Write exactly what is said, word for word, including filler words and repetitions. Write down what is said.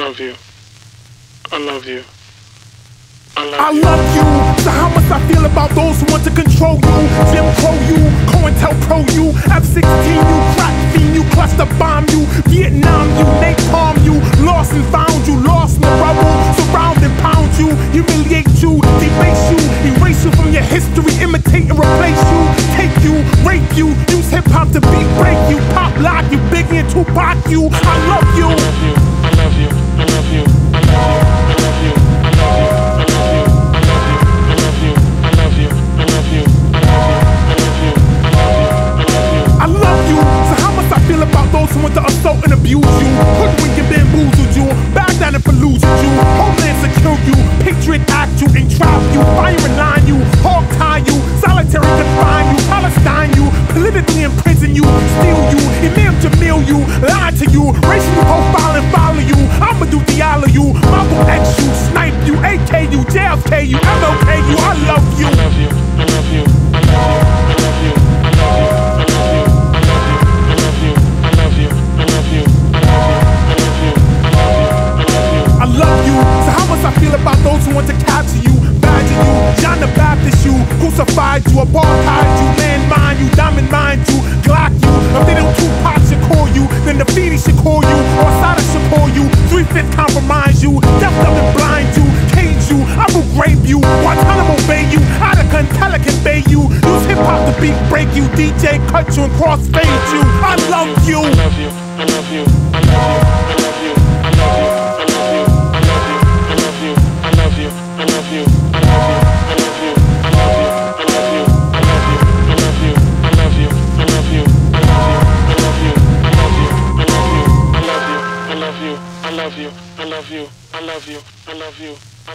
love you. I love you. I love, I you. love you. So how must I feel about those who want to control you? Jim Crow you, COINTELPRO you, F sixteen you, crack fiend you, cluster bomb you, Vietnam you, napalm you, lost and found you, lost in the rubble, surround and pound you, humiliate you, debase you, erase you from your history, imitate and replace you, take you, rape you, use hip hop to beat, break you, pop lock you, Biggie and Tupac you. I love you. I love you. I love you. I love you. I love you. Want to assault and abuse you, hoodwink and bamboozled you, bow down and perused you, homeland to kill you, patriot act you, entrap you, fire and line you, hog tie you, solitary confine you, Palestine you, politically imprison you, steal you, Imam Jamil you, lie to you, racially profile and follow you, Amado Diallo you, Malcolm X you, snipe you, A K you, J F K you, M L K you. I love you. I love you. I love you. I love you. John the Baptist you, crucified you, apartheid you, landmine you, diamond mine you, Glock you. If they don't Tupac Shakur you, then the Biggie should call you, or Asada should call you, three fifths compromise you, deaf, dumb and blind you, cage you, I will rape you, Guantanamo Bay you, Attica and Pelican Bay you, use hip hop to beat, break you, D J cut you and crossfade you. I love you. I love you. I love you. I love you. I love you, I love you, I love you, I love you, I love you, I